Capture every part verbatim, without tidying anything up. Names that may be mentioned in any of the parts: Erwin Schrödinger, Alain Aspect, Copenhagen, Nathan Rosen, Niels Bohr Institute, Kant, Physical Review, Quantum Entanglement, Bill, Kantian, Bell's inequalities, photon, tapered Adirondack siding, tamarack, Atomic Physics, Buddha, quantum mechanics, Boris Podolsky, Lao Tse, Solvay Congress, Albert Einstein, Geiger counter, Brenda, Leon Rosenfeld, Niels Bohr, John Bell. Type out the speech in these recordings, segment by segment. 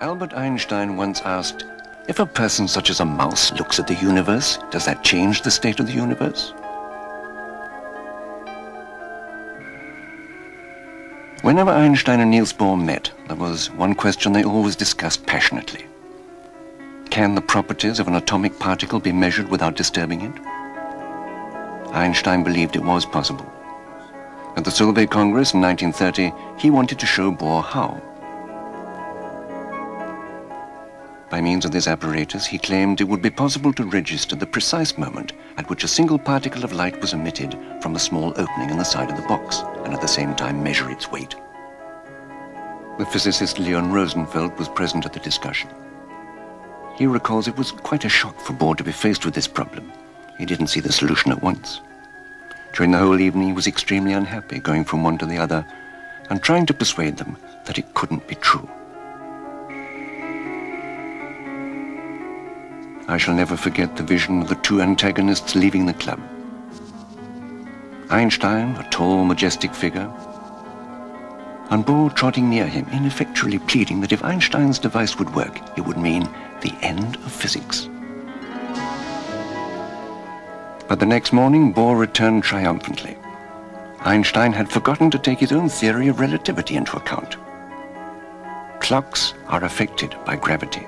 Albert Einstein once asked, if a person such as a mouse looks at the universe, does that change the state of the universe? Whenever Einstein and Niels Bohr met, there was one question they always discussed passionately. Can the properties of an atomic particle be measured without disturbing it? Einstein believed it was possible. At the Solvay Congress in nineteen thirty, he wanted to show Bohr how. By means of this apparatus, he claimed it would be possible to register the precise moment at which a single particle of light was emitted from a small opening in the side of the box, and at the same time measure its weight. The physicist Leon Rosenfeld was present at the discussion. He recalls it was quite a shock for Bohr to be faced with this problem. He didn't see the solution at once. During the whole evening, he was extremely unhappy, going from one to the other and trying to persuade them that it couldn't be true. I shall never forget the vision of the two antagonists leaving the club. Einstein, a tall, majestic figure, and Bohr trotting near him, ineffectually pleading that if Einstein's device would work, it would mean the end of physics. But the next morning, Bohr returned triumphantly. Einstein had forgotten to take his own theory of relativity into account. Clocks are affected by gravity.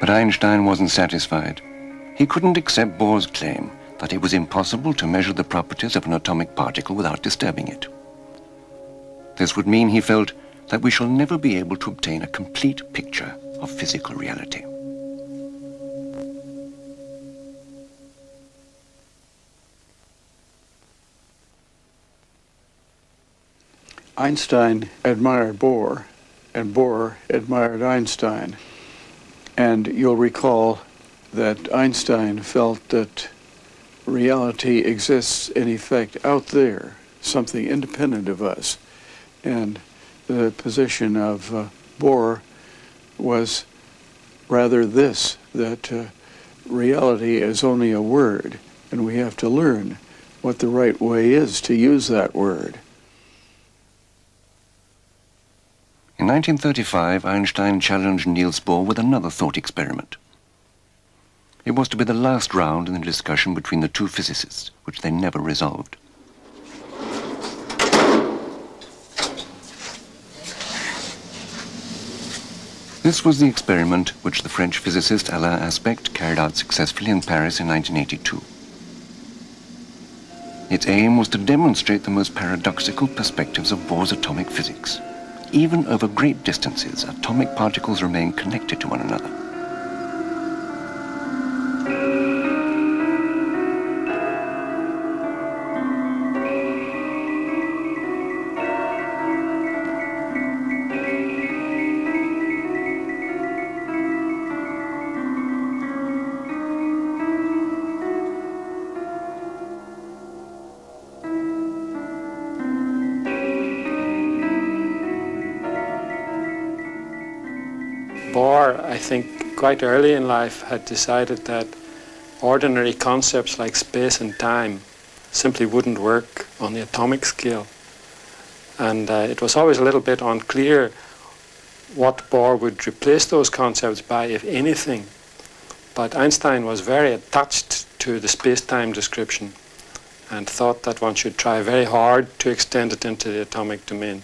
But Einstein wasn't satisfied. He couldn't accept Bohr's claim that it was impossible to measure the properties of an atomic particle without disturbing it. This would mean, he felt, that we shall never be able to obtain a complete picture of physical reality. Einstein admired Bohr, and Bohr admired Einstein. And you'll recall that Einstein felt that reality exists, in effect, out there, something independent of us. And the position of uh, Bohr was rather this, that uh, reality is only a word, and we have to learn what the right way is to use that word. In nineteen thirty-five, Einstein challenged Niels Bohr with another thought experiment. It was to be the last round in the discussion between the two physicists, which they never resolved. This was the experiment which the French physicist Alain Aspect carried out successfully in Paris in nineteen eighty-two. Its aim was to demonstrate the most paradoxical perspectives of Bohr's atomic physics. Even over great distances, atomic particles remain connected to one another. I think quite early in life had decided that ordinary concepts like space and time simply wouldn't work on the atomic scale. And uh, it was always a little bit unclear what Bohr would replace those concepts by, if anything. But Einstein was very attached to the space-time description and thought that one should try very hard to extend it into the atomic domain.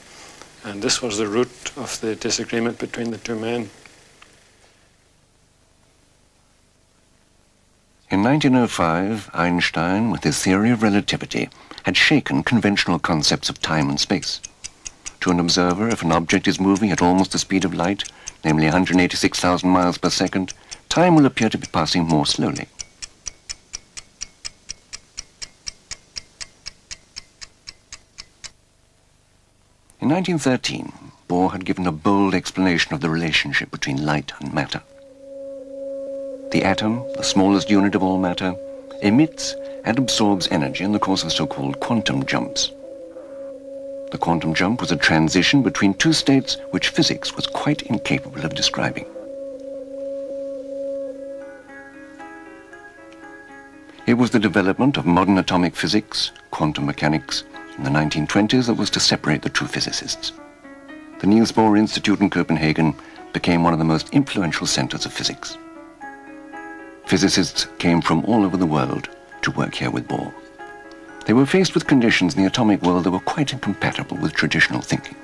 And this was the root of the disagreement between the two men. In nineteen oh five, Einstein, with his theory of relativity, had shaken conventional concepts of time and space. To an observer, if an object is moving at almost the speed of light, namely one hundred eighty-six thousand miles per second, time will appear to be passing more slowly. In nineteen thirteen, Bohr had given a bold explanation of the relationship between light and matter. The atom, the smallest unit of all matter, emits and absorbs energy in the course of so-called quantum jumps. The quantum jump was a transition between two states which physics was quite incapable of describing. It was the development of modern atomic physics, quantum mechanics, in the nineteen twenties that was to separate the true physicists. The Niels Bohr Institute in Copenhagen became one of the most influential centers of physics. Physicists came from all over the world to work here with Bohr. They were faced with conditions in the atomic world that were quite incompatible with traditional thinking.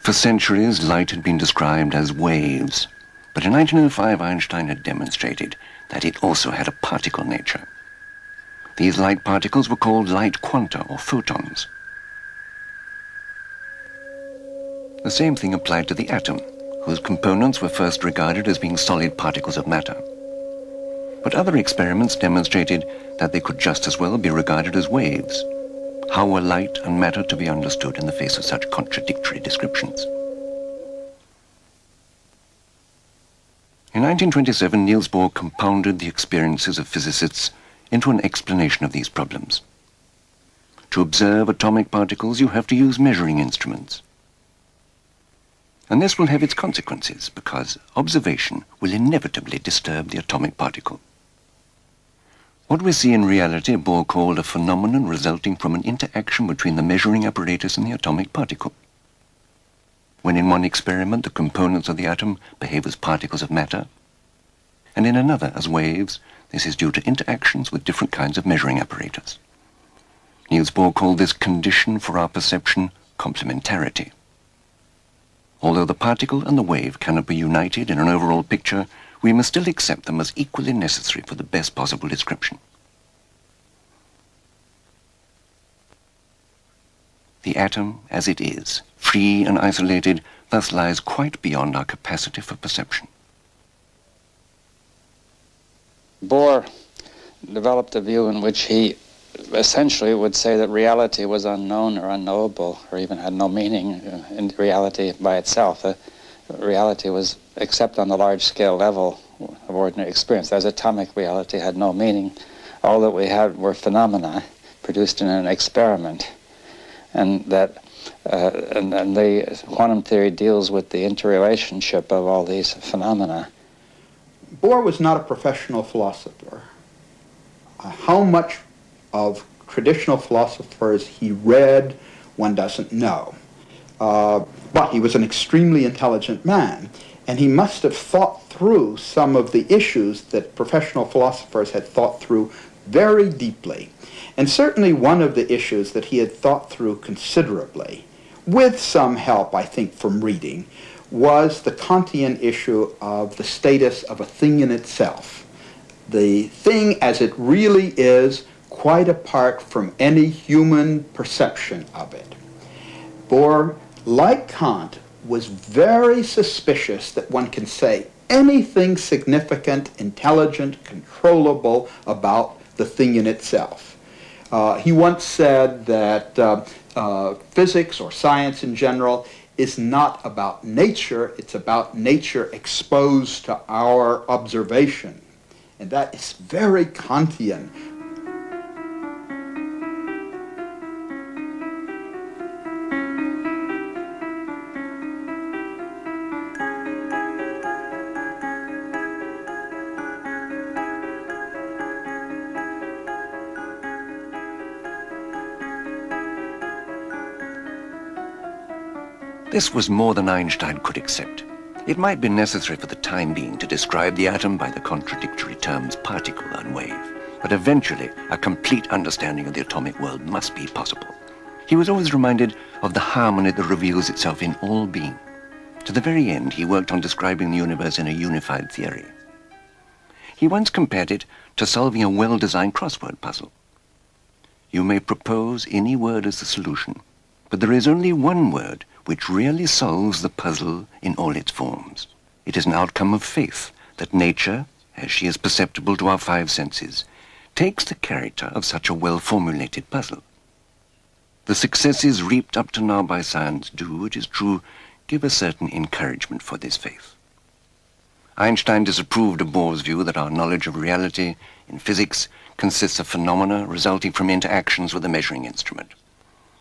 For centuries, light had been described as waves, but in nineteen oh five, Einstein had demonstrated that it also had a particle nature. These light particles were called light quanta, or photons. The same thing applied to the atom, whose components were first regarded as being solid particles of matter. But other experiments demonstrated that they could just as well be regarded as waves. How were light and matter to be understood in the face of such contradictory descriptions? In nineteen twenty-seven, Niels Bohr compounded the experiences of physicists into an explanation of these problems. To observe atomic particles, you have to use measuring instruments. And this will have its consequences, because observation will inevitably disturb the atomic particle. What we see in reality, Bohr called a phenomenon resulting from an interaction between the measuring apparatus and the atomic particle. When in one experiment the components of the atom behave as particles of matter, and in another as waves, this is due to interactions with different kinds of measuring apparatus. Niels Bohr called this condition for our perception complementarity. Although the particle and the wave cannot be united in an overall picture, we must still accept them as equally necessary for the best possible description. The atom, as it is, free and isolated, thus lies quite beyond our capacity for perception. Bohr developed a view in which he essentially would say that reality was unknown or unknowable or even had no meaning in reality by itself. Uh, reality was, except on the large-scale level of ordinary experience, as atomic reality had no meaning. All that we had were phenomena produced in an experiment. And that uh, and, and the quantum theory deals with the interrelationship of all these phenomena. Bohr was not a professional philosopher. Uh, how much of traditional philosophers he read, one doesn't know. Uh, but he was an extremely intelligent man, and he must have thought through some of the issues that professional philosophers had thought through very deeply. And certainly one of the issues that he had thought through considerably, with some help, I think, from reading, was the Kantian issue of the status of a thing in itself. The thing as it really is, quite apart from any human perception of it. Bohr, like Kant, was very suspicious that one can say anything significant, intelligent, controllable about the thing in itself. Uh, he once said that uh, uh, physics, or science in general, is not about nature, it's about nature exposed to our observation. And that is very Kantian. This was more than Einstein could accept. It might be necessary for the time being to describe the atom by the contradictory terms particle and wave, but eventually a complete understanding of the atomic world must be possible. He was always reminded of the harmony that reveals itself in all being. To the very end, he worked on describing the universe in a unified theory. He once compared it to solving a well-designed crossword puzzle. You may propose any word as the solution, but there is only one word which really solves the puzzle in all its forms. It is an outcome of faith that nature, as she is perceptible to our five senses, takes the character of such a well-formulated puzzle. The successes reaped up to now by science do, it is true, give a certain encouragement for this faith. Einstein disapproved of Bohr's view that our knowledge of reality in physics consists of phenomena resulting from interactions with a measuring instrument.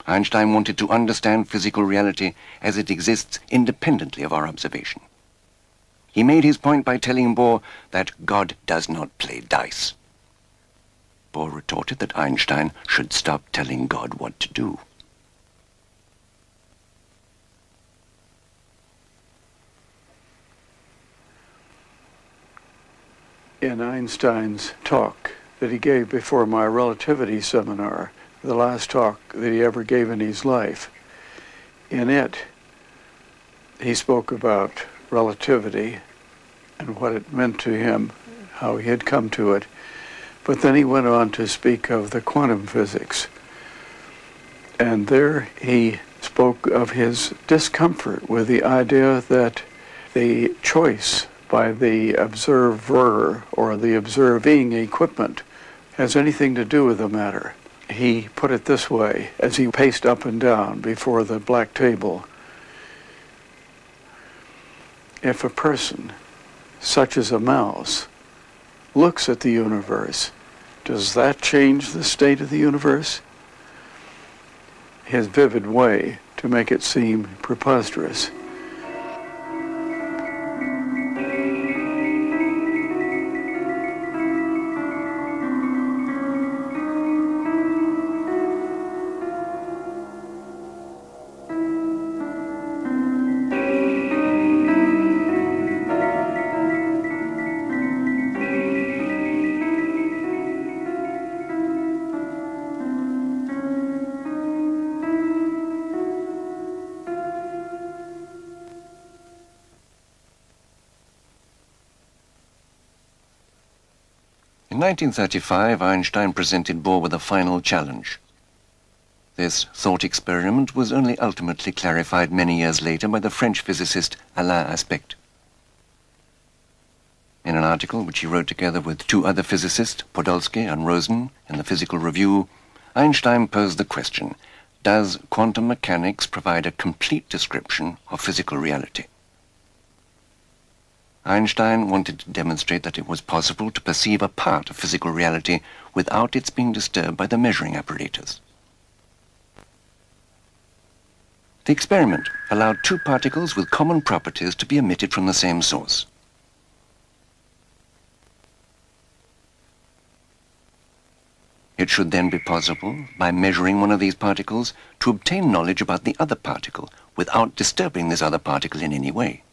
Einstein wanted to understand physical reality as it exists independently of our observation. He made his point by telling Bohr that God does not play dice. Bohr retorted that Einstein should stop telling God what to do. In Einstein's talk that he gave before my relativity seminar, the last talk that he ever gave in his life, in it he spoke about relativity and what it meant to him, how he had come to it, but then he went on to speak of the quantum physics. And there he spoke of his discomfort with the idea that the choice by the observer or the observing equipment has anything to do with the matter. He put it this way as he paced up and down before the black table. If a person, such as a mouse, looks at the universe, does that change the state of the universe? His vivid way to make it seem preposterous. In nineteen thirty-five, Einstein presented Bohr with a final challenge. This thought experiment was only ultimately clarified many years later by the French physicist Alain Aspect. In an article which he wrote together with two other physicists, Podolsky and Rosen, in the Physical Review, Einstein posed the question, does quantum mechanics provide a complete description of physical reality? Einstein wanted to demonstrate that it was possible to perceive a part of physical reality without its being disturbed by the measuring apparatus. The experiment allowed two particles with common properties to be emitted from the same source. It should then be possible, by measuring one of these particles, to obtain knowledge about the other particle without disturbing this other particle in any way.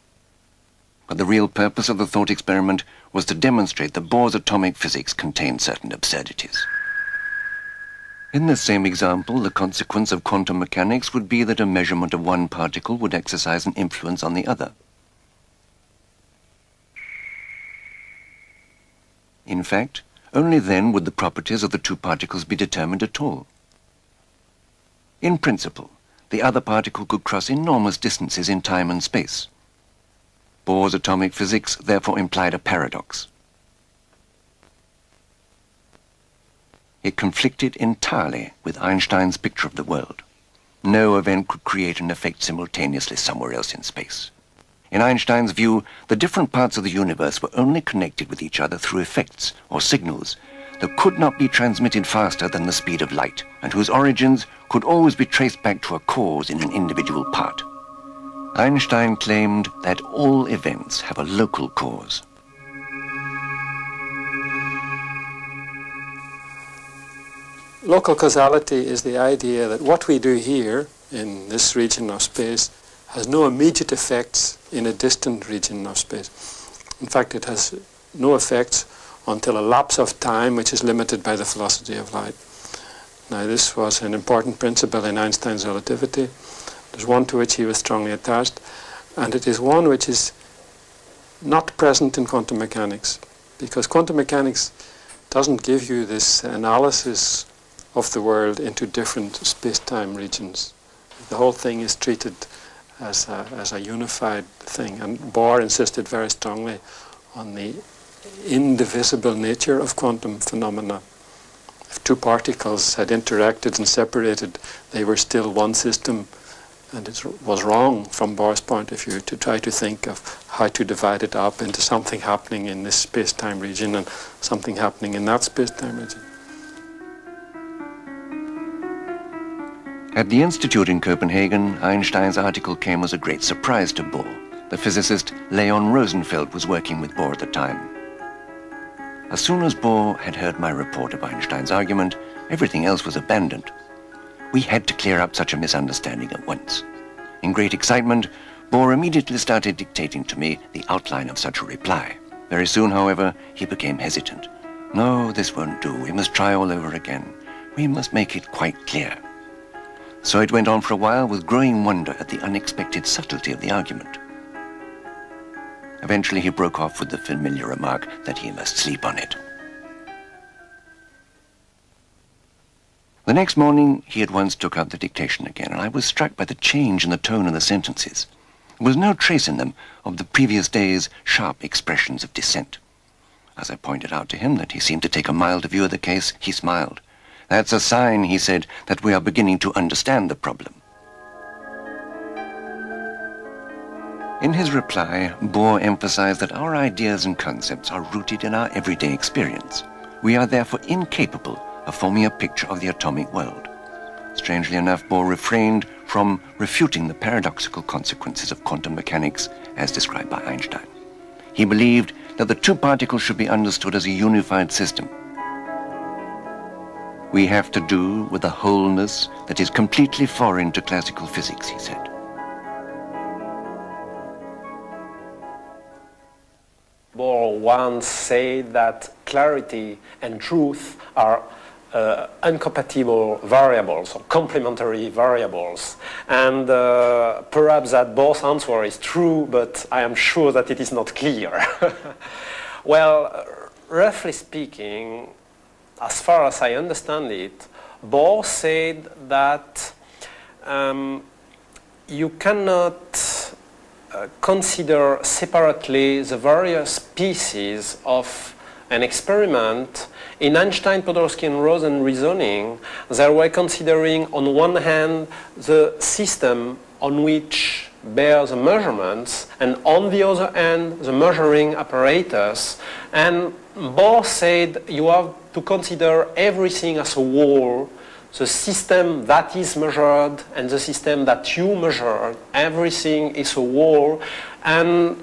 But the real purpose of the thought experiment was to demonstrate that Bohr's atomic physics contained certain absurdities. In this same example, the consequence of quantum mechanics would be that a measurement of one particle would exercise an influence on the other. In fact, only then would the properties of the two particles be determined at all. In principle, the other particle could cross enormous distances in time and space. Bohr's atomic physics therefore implied a paradox. It conflicted entirely with Einstein's picture of the world. No event could create an effect simultaneously somewhere else in space. In Einstein's view, the different parts of the universe were only connected with each other through effects or signals that could not be transmitted faster than the speed of light, and whose origins could always be traced back to a cause in an individual part. Einstein claimed that all events have a local cause. Local causality is the idea that what we do here in this region of space has no immediate effects in a distant region of space. In fact, it has no effects until a lapse of time which is limited by the velocity of light. Now, this was an important principle in Einstein's relativity. There's one to which he was strongly attached, and it is one which is not present in quantum mechanics, because quantum mechanics doesn't give you this analysis of the world into different space-time regions. The whole thing is treated as a, as a unified thing, and Bohr insisted very strongly on the indivisible nature of quantum phenomena. If two particles had interacted and separated, they were still one system. And it was wrong, from Bohr's point of view, to try to think of how to divide it up into something happening in this space-time region and something happening in that space-time region. At the Institute in Copenhagen, Einstein's article came as a great surprise to Bohr, The physicist Leon Rosenfeld was working with Bohr at the time. As soon as Bohr had heard my report of Einstein's argument, everything else was abandoned. We had to clear up such a misunderstanding at once. In great excitement, Bohr immediately started dictating to me the outline of such a reply. Very soon, however, he became hesitant. No, this won't do. We must try all over again. We must make it quite clear. So it went on for a while with growing wonder at the unexpected subtlety of the argument. Eventually, he broke off with the familiar remark that he must sleep on it. The next morning, he at once took up the dictation again, and I was struck by the change in the tone of the sentences. There was no trace in them of the previous day's sharp expressions of dissent. As I pointed out to him that he seemed to take a milder view of the case, he smiled. That's a sign, he said, that we are beginning to understand the problem. In his reply, Bohr emphasized that our ideas and concepts are rooted in our everyday experience. We are therefore incapable of forming a picture of the atomic world. Strangely enough, Bohr refrained from refuting the paradoxical consequences of quantum mechanics as described by Einstein. He believed that the two particles should be understood as a unified system. We have to do with a wholeness that is completely foreign to classical physics, he said. Bohr once said that clarity and truth are uh, incompatible variables or complementary variables, and uh, perhaps that Bohr's answer is true, but I am sure that it is not clear. Well, roughly speaking, as far as I understand it, Bohr said that um, you cannot Uh, consider separately the various pieces of an experiment. In Einstein, Podolsky and Rosen reasoning, they were considering on one hand the system on which bear the measurements, and on the other hand the measuring apparatus. And Bohr said you have to consider everything as a whole. The system that is measured and the system that you measure, everything is a whole. And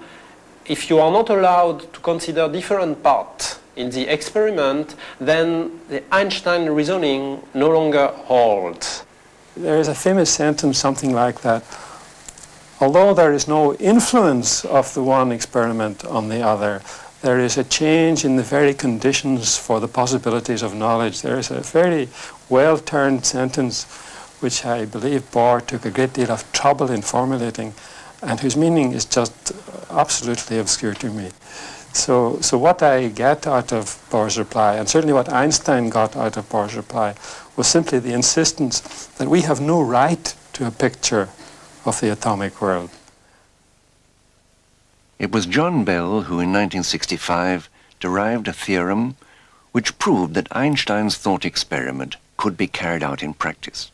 if you are not allowed to consider different parts in the experiment, then the Einstein reasoning no longer holds. There is a famous sentence, something like that. Although there is no influence of the one experiment on the other, there is a change in the very conditions for the possibilities of knowledge. There is a very well-turned sentence which I believe Bohr took a great deal of trouble in formulating and whose meaning is just absolutely obscure to me. So, so what I get out of Bohr's reply, and certainly what Einstein got out of Bohr's reply, was simply the insistence that we have no right to a picture of the atomic world. It was John Bell who in nineteen sixty-five derived a theorem which proved that Einstein's thought experiment could be carried out in practice.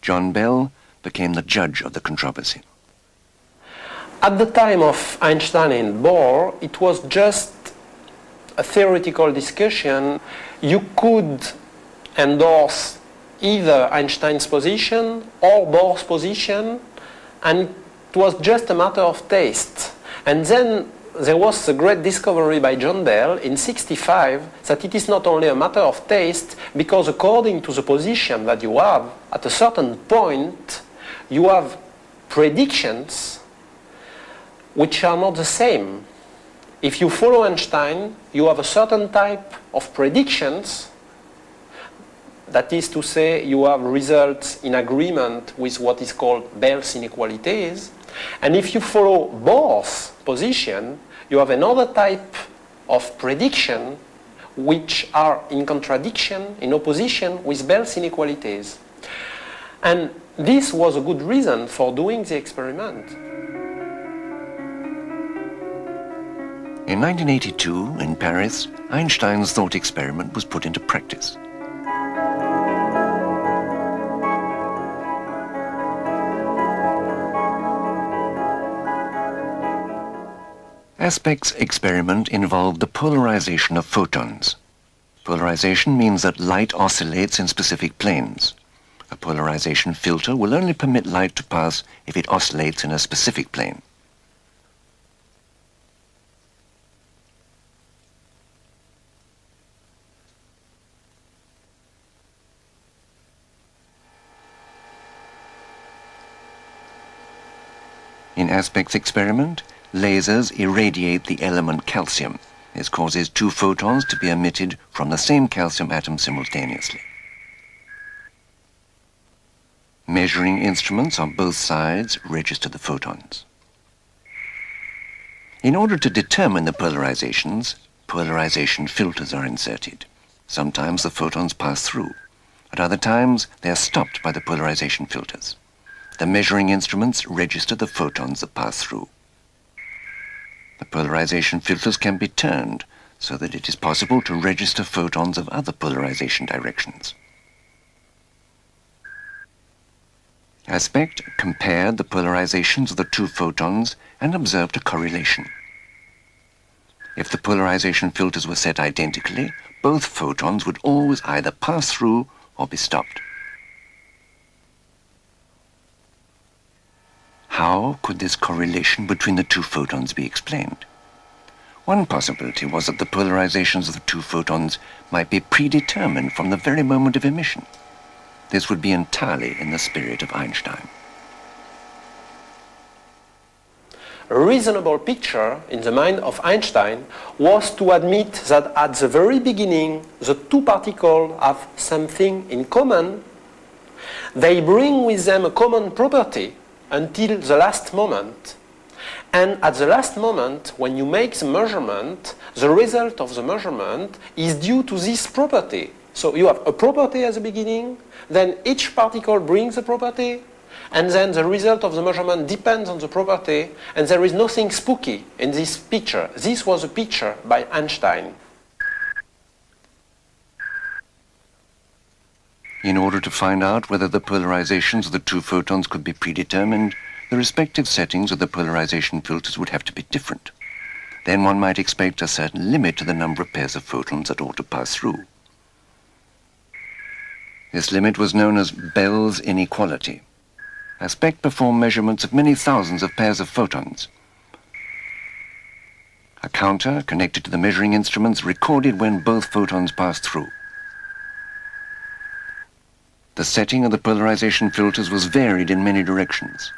John Bell became the judge of the controversy. At the time of Einstein and Bohr, it was just a theoretical discussion. You could endorse either Einstein's position or Bohr's position, and it was just a matter of taste. And then there was the great discovery by John Bell in sixty-five that it is not only a matter of taste, because according to the position that you have, at a certain point, you have predictions which are not the same. If you follow Einstein, you have a certain type of predictions. That is to say, you have results in agreement with what is called Bell's inequalities. And if you follow Bohr's position, you have another type of prediction which are in contradiction, in opposition with Bell's inequalities. And this was a good reason for doing the experiment. In nineteen eighty-two, in Paris, Einstein's thought experiment was put into practice. Aspect's experiment involved the polarization of photons. Polarization means that light oscillates in specific planes. A polarization filter will only permit light to pass if it oscillates in a specific plane. In Aspect's experiment, lasers irradiate the element calcium. This causes two photons to be emitted from the same calcium atom simultaneously. Measuring instruments on both sides register the photons. In order to determine the polarizations, polarization filters are inserted. Sometimes the photons pass through. At other times, they are stopped by the polarization filters. The measuring instruments register the photons that pass through. The polarization filters can be turned so that it is possible to register photons of other polarization directions. Aspect compared the polarizations of the two photons and observed a correlation. If the polarization filters were set identically, both photons would always either pass through or be stopped. How could this correlation between the two photons be explained? One possibility was that the polarizations of the two photons might be predetermined from the very moment of emission. This would be entirely in the spirit of Einstein. A reasonable picture in the mind of Einstein was to admit that at the very beginning, the two particles have something in common. They bring with them a common property until the last moment. And at the last moment, when you make the measurement, the result of the measurement is due to this property. So you have a property at the beginning, then each particle brings a property, and then the result of the measurement depends on the property, and there is nothing spooky in this picture. This was a picture by Einstein. In order to find out whether the polarizations of the two photons could be predetermined, the respective settings of the polarization filters would have to be different. Then one might expect a certain limit to the number of pairs of photons that ought to pass through. This limit was known as Bell's inequality. Aspect performed measurements of many thousands of pairs of photons. A counter connected to the measuring instruments recorded when both photons passed through. The setting of the polarization filters was varied in many directions.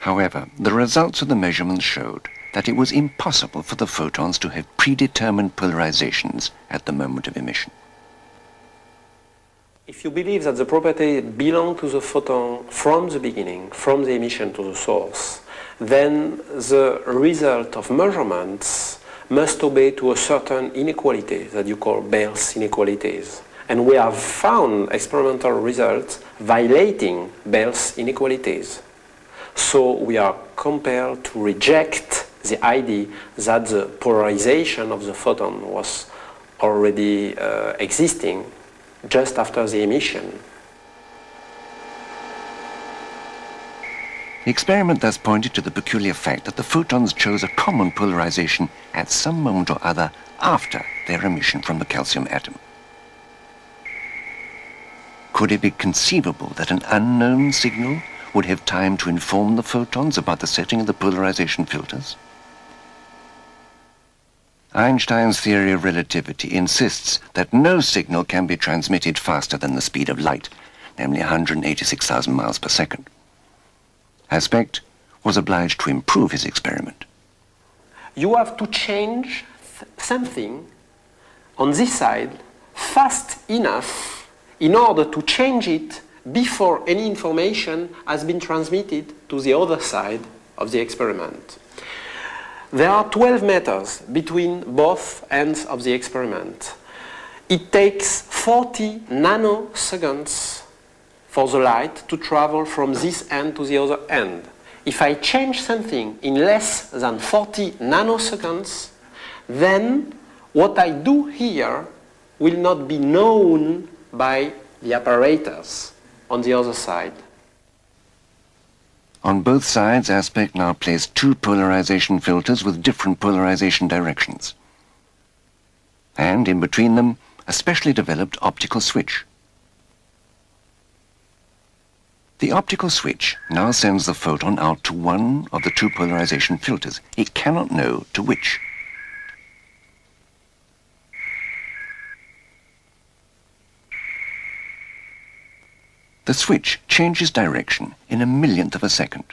However, the results of the measurements showed that it was impossible for the photons to have predetermined polarizations at the moment of emission. If you believe that the property belongs to the photon from the beginning, from the emission to the source, then the result of measurements must obey to a certain inequality that you call Bell's inequalities. And we have found experimental results violating Bell's inequalities. So we are compelled to reject the idea that the polarization of the photon was already uh, existing just after the emission. The experiment thus pointed to the peculiar fact that the photons chose a common polarization at some moment or other after their emission from the calcium atom. Could it be conceivable that an unknown signal would have time to inform the photons about the setting of the polarization filters? Einstein's theory of relativity insists that no signal can be transmitted faster than the speed of light, namely one hundred eighty-six thousand miles per second. Aspect was obliged to improve his experiment. You have to change something on this side fast enough in order to change it before any information has been transmitted to the other side of the experiment. There are twelve meters between both ends of the experiment. It takes forty nanoseconds for the light to travel from this end to the other end. If I change something in less than forty nanoseconds, then what I do here will not be known by the apparatus on the other side. On both sides, Aspect now placed two polarization filters with different polarization directions. And in between them, a specially developed optical switch. The optical switch now sends the photon out to one of the two polarization filters. It cannot know to which. The switch changes direction in a millionth of a second.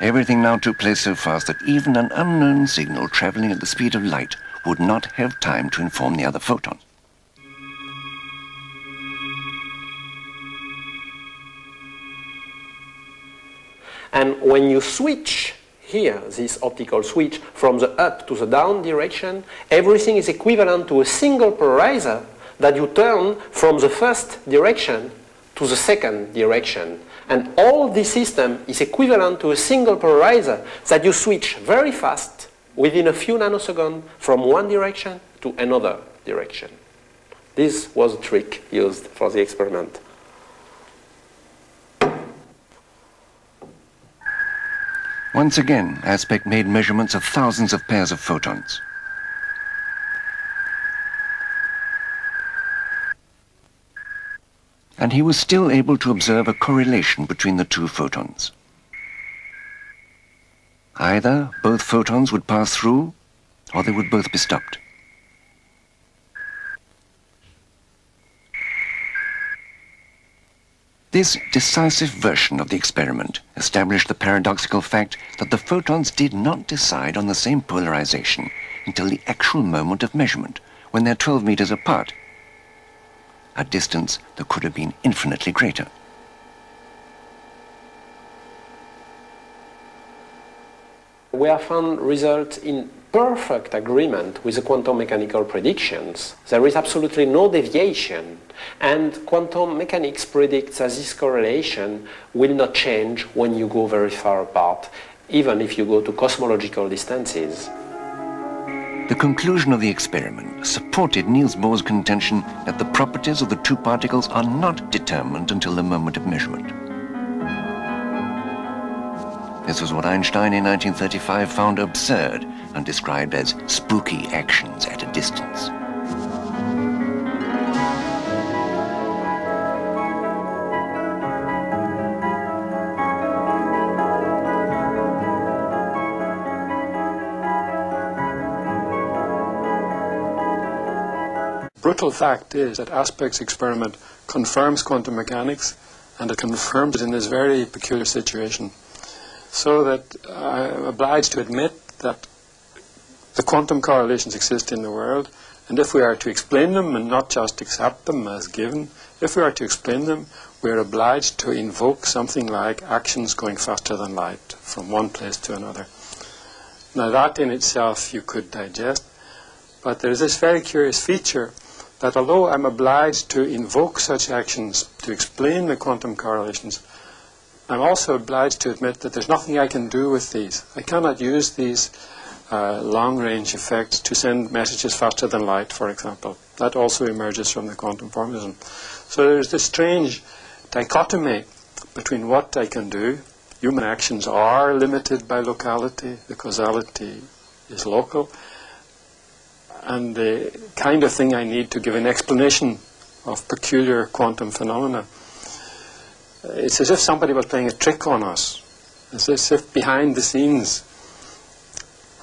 Everything now took place so fast that even an unknown signal traveling at the speed of light would not have time to inform the other photon. And when you switch here, this optical switch, from the up to the down direction, everything is equivalent to a single polarizer that you turn from the first direction to the second direction. And all this system is equivalent to a single polarizer that you switch very fast within a few nanoseconds from one direction to another direction. This was a trick used for the experiment. Once again, Aspect made measurements of thousands of pairs of photons. And he was still able to observe a correlation between the two photons. Either both photons would pass through, or they would both be stopped. This decisive version of the experiment established the paradoxical fact that the photons did not decide on the same polarization until the actual moment of measurement, when they're twelve meters apart, a distance that could have been infinitely greater. We have found results in perfect agreement with the quantum mechanical predictions. There is absolutely no deviation, and quantum mechanics predicts that this correlation will not change when you go very far apart, even if you go to cosmological distances. The conclusion of the experiment supported Niels Bohr's contention that the properties of the two particles are not determined until the moment of measurement. This was what Einstein in nineteen thirty-five found absurd and described as spooky actions at a distance. The brutal fact is that Aspect's experiment confirms quantum mechanics, and it confirms it in this very peculiar situation. So that I'm obliged to admit that the quantum correlations exist in the world, and if we are to explain them and not just accept them as given, if we are to explain them, we are obliged to invoke something like actions going faster than light from one place to another. Now that in itself you could digest, but there's this very curious feature that although I'm obliged to invoke such actions to explain the quantum correlations, I'm also obliged to admit that there's nothing I can do with these. I cannot use these uh, long-range effects to send messages faster than light, for example. That also emerges from the quantum formalism. So there's this strange dichotomy between what I can do. Human actions are limited by locality. The causality is local. And the kind of thing I need to give an explanation of peculiar quantum phenomena. It's as if somebody was playing a trick on us. It's as if behind the scenes.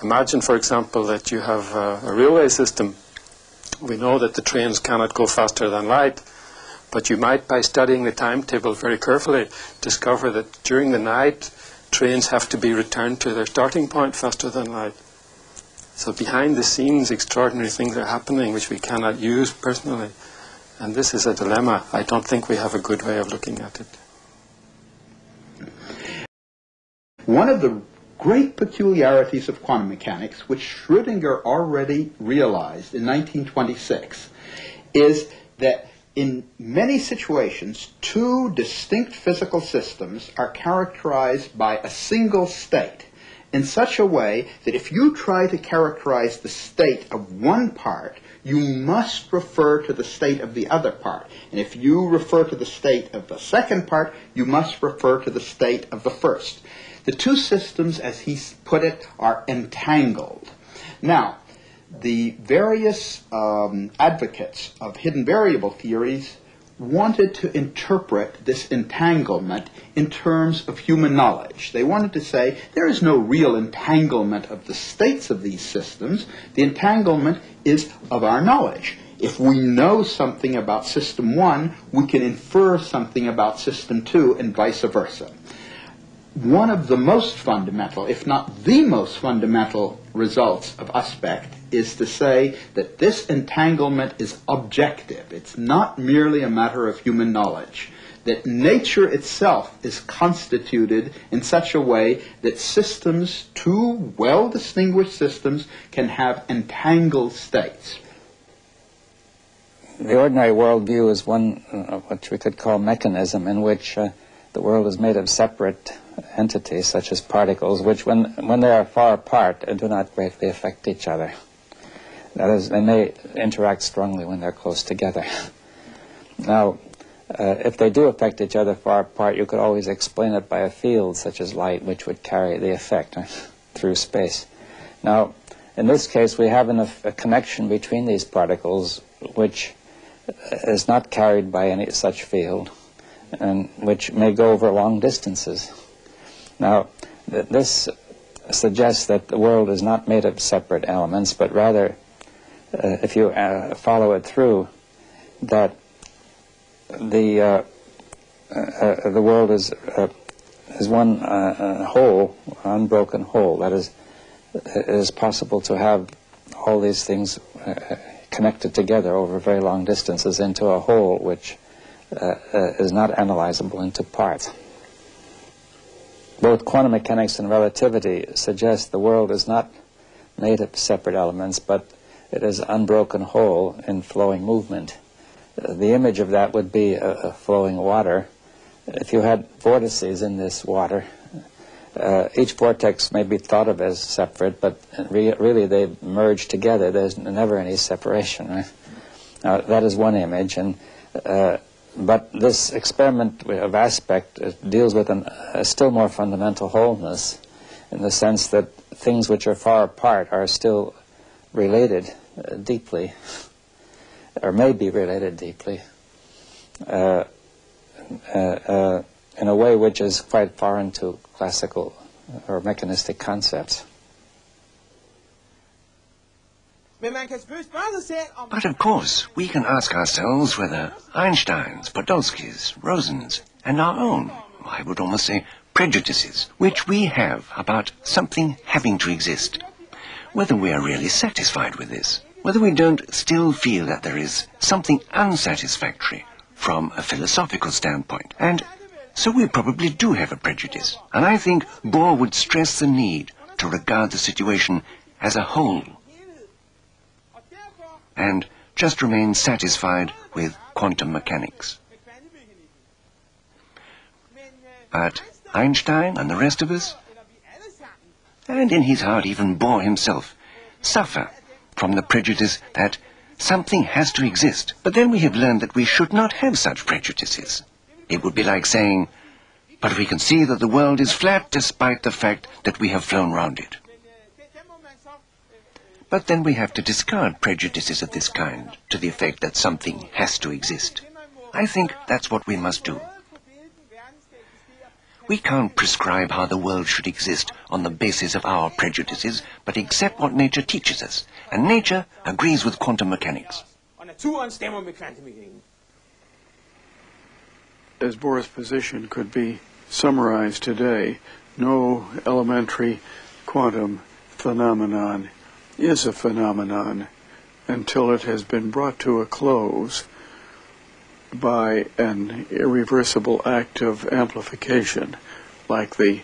Imagine, for example, that you have a, a railway system. We know that the trains cannot go faster than light, but you might, by studying the timetable very carefully, discover that during the night, trains have to be returned to their starting point faster than light. So behind the scenes, extraordinary things are happening which we cannot use personally. And this is a dilemma. I don't think we have a good way of looking at it. One of the great peculiarities of quantum mechanics, which Schrödinger already realized in nineteen twenty-six, is that in many situations, two distinct physical systems are characterized by a single state in such a way that if you try to characterize the state of one part, you must refer to the state of the other part. And if you refer to the state of the second part, you must refer to the state of the first. The two systems, as he put it, are entangled. Now, the various um, advocates of hidden variable theories wanted to interpret this entanglement in terms of human knowledge. They wanted to say there is no real entanglement of the states of these systems. The entanglement is of our knowledge. If we know something about system one, we can infer something about system two and vice versa. One of the most fundamental, if not the most fundamental, results of Aspect is to say that this entanglement is objective. It's not merely a matter of human knowledge. That nature itself is constituted in such a way that systems, two well-distinguished systems, can have entangled states. The ordinary worldview is one of what we could call mechanism, in which uh, the world is made of separate entities such as particles, which when, when they are far apart do not greatly affect each other. That is, they may interact strongly when they're close together. Now, uh, if they do affect each other far apart, you could always explain it by a field such as light, which would carry the effect uh, through space. Now, in this case, we have enough, a connection between these particles which is not carried by any such field, and which may go over long distances. Now, th this suggests that the world is not made of separate elements, but rather, uh, if you uh, follow it through, that the uh, uh, uh, the world is uh, is one uh, uh, whole, unbroken whole. That is, it is possible to have all these things Uh, connected together over very long distances into a whole which uh, uh, is not analyzable into parts. Both quantum mechanics and relativity suggest the world is not made of separate elements, but it is an unbroken whole in flowing movement. Uh, the image of that would be a, a flowing water. If you had vortices in this water, Uh, each vortex may be thought of as separate, but re really they merge together. There's never any separation, right? Now, that is one image, and uh, but this experiment of Aspect deals with an, a still more fundamental wholeness, in the sense that things which are far apart are still related uh, deeply, or may be related deeply, uh, uh, uh, in a way which is quite foreign to classical or mechanistic concepts. But of course, we can ask ourselves whether Einstein's, Podolsky's, Rosen's, and our own, I would almost say, prejudices, which we have about something having to exist, whether we are really satisfied with this, whether we don't still feel that there is something unsatisfactory from a philosophical standpoint. And so we probably do have a prejudice, and I think Bohr would stress the need to regard the situation as a whole, and just remain satisfied with quantum mechanics. But Einstein and the rest of us, and in his heart even Bohr himself, suffer from the prejudice that something has to exist. But then we have learned that we should not have such prejudices. It would be like saying, but we can see that the world is flat despite the fact that we have flown round it. But then we have to discard prejudices of this kind to the effect that something has to exist. I think that's what we must do. We can't prescribe how the world should exist on the basis of our prejudices, but accept what nature teaches us. And nature agrees with quantum mechanics. As Bohr's position could be summarized today, no elementary quantum phenomenon is a phenomenon until it has been brought to a close by an irreversible act of amplification, like the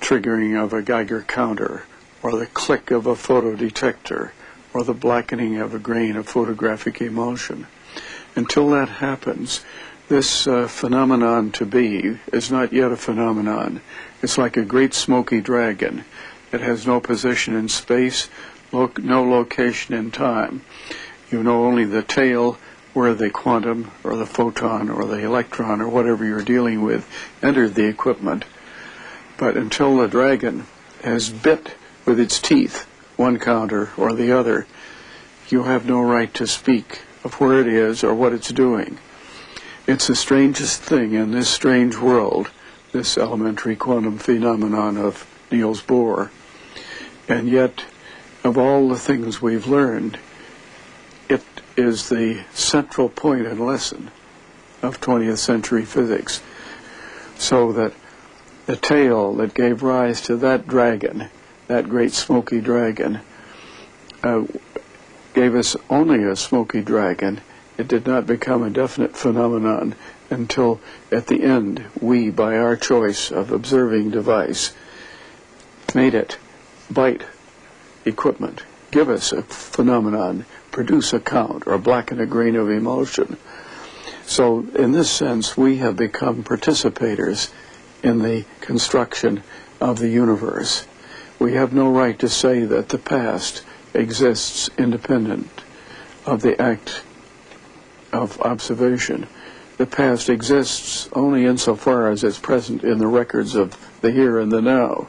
triggering of a Geiger counter, or the click of a photodetector, or the blackening of a grain of photographic emulsion. Until that happens, this uh, phenomenon to be is not yet a phenomenon. It's like a great smoky dragon. It has no position in space, lo no location in time. You know only the tail where the quantum or the photon or the electron or whatever you're dealing with entered the equipment. But until the dragon has bit with its teeth one counter or the other, you have no right to speak of where it is or what it's doing. It's the strangest thing in this strange world, this elementary quantum phenomenon of Niels Bohr. And yet, of all the things we've learned, it is the central point and lesson of twentieth century physics. So that the tale that gave rise to that dragon, that great smoky dragon, uh, gave us only a smoky dragon. It did not become a definite phenomenon until at the end we, by our choice of observing device, made it bite equipment, give us a phenomenon, produce a count, or blacken a grain of emulsion. So in this sense, we have become participators in the construction of the universe. We have no right to say that the past exists independent of the act of observation. The past exists only insofar as it's present in the records of the here and the now.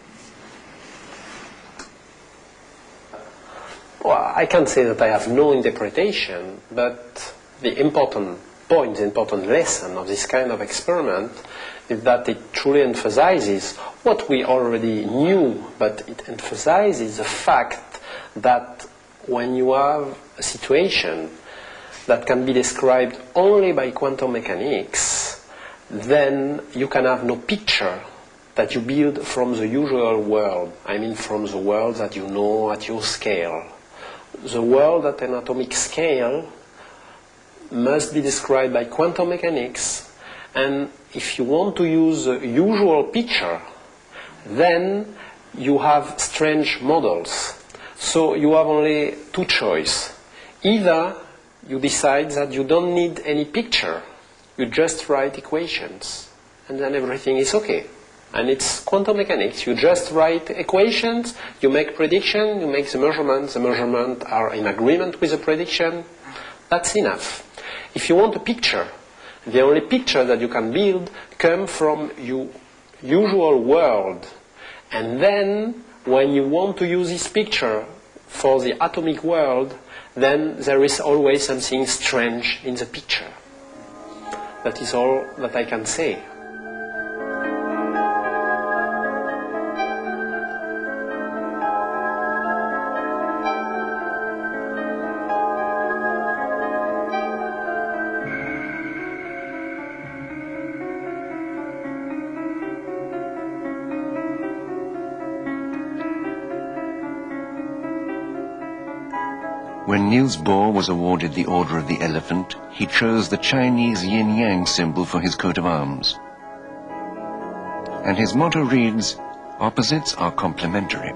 Well, I can't say that I have no interpretation, but the important point, the important lesson of this kind of experiment is that it truly emphasizes what we already knew, but it emphasizes the fact that when you have a situation that can be described only by quantum mechanics, then you can have no picture that you build from the usual world. I mean from the world that you know at your scale. The world at an atomic scale must be described by quantum mechanics, and if you want to use the usual picture, then you have strange models. So you have only two choices. Either you decide that you don't need any picture, you just write equations, and then everything is okay. And it's quantum mechanics. You just write equations, you make prediction, you make the measurements, the measurements are in agreement with the prediction. That's enough. If you want a picture, the only picture that you can build comes from your usual world. And then, when you want to use this picture for the atomic world, then there is always something strange in the picture. That is all that I can say. When Niels Bohr was awarded the Order of the Elephant, he chose the Chinese yin-yang symbol for his coat of arms. And his motto reads, "Opposites are complementary."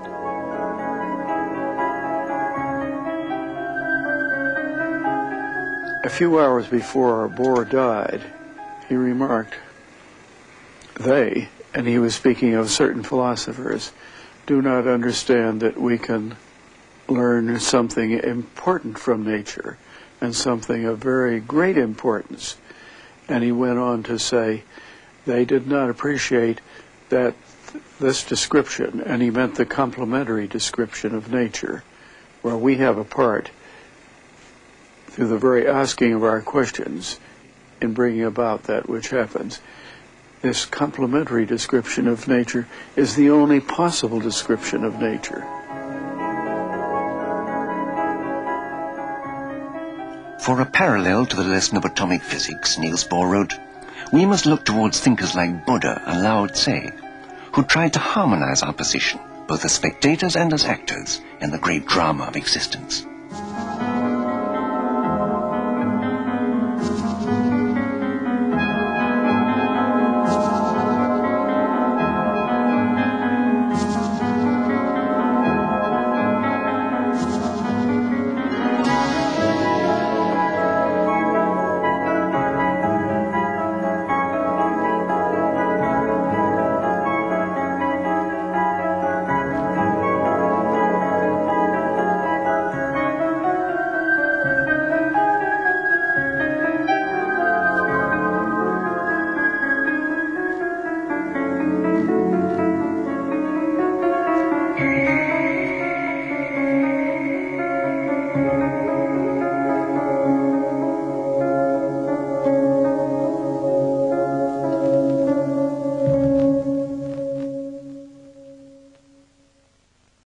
A few hours before Bohr died, he remarked, "They," and he was speaking of certain philosophers, "do not understand that we can learn something important from nature and something of very great importance." And he went on to say they did not appreciate that this description, and he meant the complementary description of nature, where we have a part through the very asking of our questions in bringing about that which happens. This complementary description of nature is the only possible description of nature. For a parallel to the lesson of atomic physics, Niels Bohr wrote, "We must look towards thinkers like Buddha and Lao Tse, who tried to harmonize our position, both as spectators and as actors, in the great drama of existence."